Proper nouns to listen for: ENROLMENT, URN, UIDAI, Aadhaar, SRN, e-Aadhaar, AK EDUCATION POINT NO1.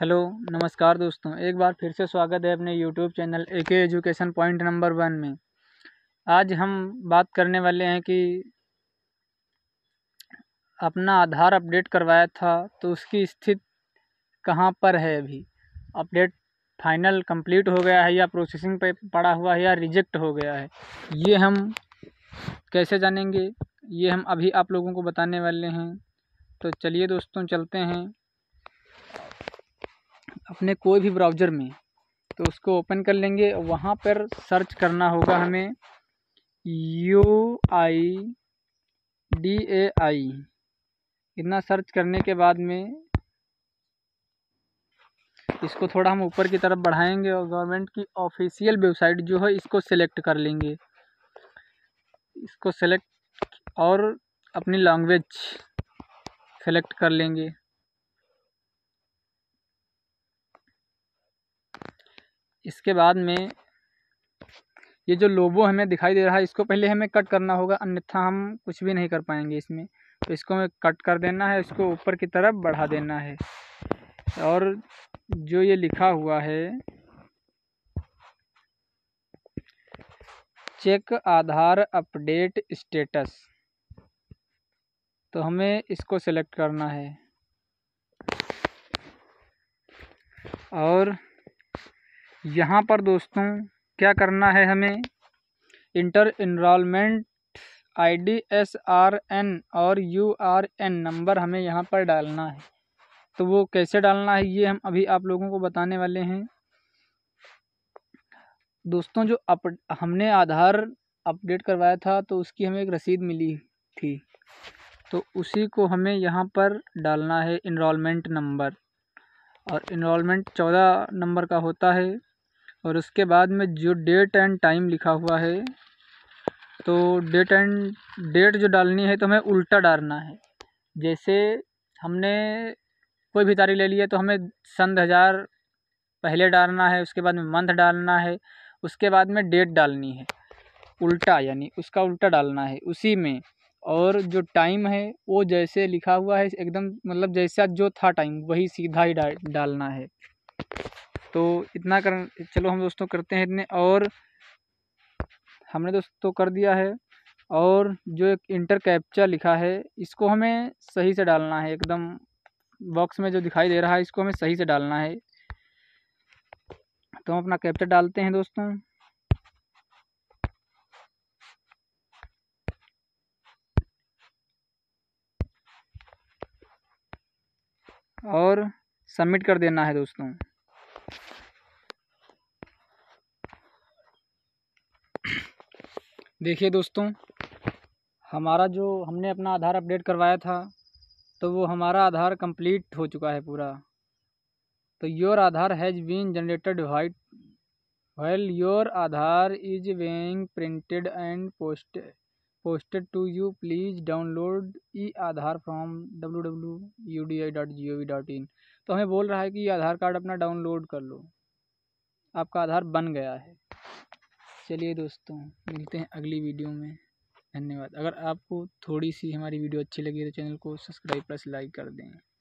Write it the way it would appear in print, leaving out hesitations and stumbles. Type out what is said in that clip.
Hello नमस्कार दोस्तों, एक बार फिर से स्वागत है अपने YouTube channel AK education point number 1 में। आज हम बात करने वाले हैं कि अपना आधार अपडेट करवाया था तो उसकी स्थिति कहाँ पर है। अभी अपडेट फाइनल कंप्लीट हो गया है या प्रोसेसिंग पे पड़ा हुआ है या रिजेक्ट हो गया है, ये हम कैसे जानेंगे, ये हम अभी आप लोगों को बताने वाले हैं। तो चलिए दोस्तों चलते हैं अपने कोई भी ब्राउज़र में, तो उसको ओपन कर लेंगे। वहाँ पर सर्च करना होगा हमें UIDAI। इतना सर्च करने के बाद में इसको थोड़ा हम ऊपर की तरफ बढ़ाएंगे और गवर्नमेंट की ऑफिशियल वेबसाइट जो है इसको सेलेक्ट कर लेंगे। इसको सेलेक्ट और अपनी लैंग्वेज सेलेक्ट कर लेंगे। इसके बाद में ये जो लोगो हमें दिखाई दे रहा है इसको पहले हमें कट करना होगा, अन्यथा हम कुछ भी नहीं कर पाएंगे इसमें। तो इसको हमें कट कर देना है, इसको ऊपर की तरफ बढ़ा देना है। और जो ये लिखा हुआ है चेक आधार अपडेट स्टेटस, तो हमें इसको सेलेक्ट करना है। और यहाँ पर दोस्तों क्या करना है हमें, इंटर एनरोलमेंट आईडी SRN और URN नंबर हमें यहाँ पर डालना है। तो वो कैसे डालना है ये हम अभी आप लोगों को बताने वाले हैं। दोस्तों जो हमने आधार अपडेट करवाया था तो उसकी हमें एक रसीद मिली थी, तो उसी को हमें यहाँ पर डालना है एनरोलमेंट नंबर। और एनरोलमेंट 14 नंबर का होता है। और उसके बाद में जो डेट एंड टाइम लिखा हुआ है, तो डेट जो डालनी है तो हमें उल्टा डालना है। जैसे हमने कोई भी तारीख ले लिया तो हमें सन 2000 पहले डालना है, उसके बाद में मंथ डालना है, उसके बाद में डेट डालनी है उल्टा, यानी उसका उल्टा डालना है उसी में। और जो टाइम है वो जैसे लिखा हुआ है एकदम, मतलब जैसा जो था टाइम वही सीधा ही डालना है। तो इतना चलो हम दोस्तों करते हैं इतने, और हमने दोस्तों कर दिया है। और जो एक इंटर कैप्चा लिखा है इसको हमें सही से डालना है, एकदम बॉक्स में जो दिखाई दे रहा है इसको हमें सही से डालना है। तो हम अपना कैप्चा डालते हैं दोस्तों। और सबमिट कर देना है दोस्तों। देखिए दोस्तों, हमारा जो हमने अपना आधार अपडेट करवाया था तो वो हमारा आधार कंप्लीट हो चुका है पूरा। तो your Aadhaar has been generated while your Aadhaar is being printed and posted to you, please download e-Aadhaar from www.udai.gov.in। तो हमें बोल रहा है कि आधार कार्ड अपना डाउनलोड कर लो, आपका आधार बन गया है। चलिए दोस्तों मिलते हैं अगली वीडियो में, धन्यवाद। अगर आपको थोड़ी सी हमारी वीडियो अच्छी लगी तो चैनल को सब्सक्राइब प्लस लाइक कर दें।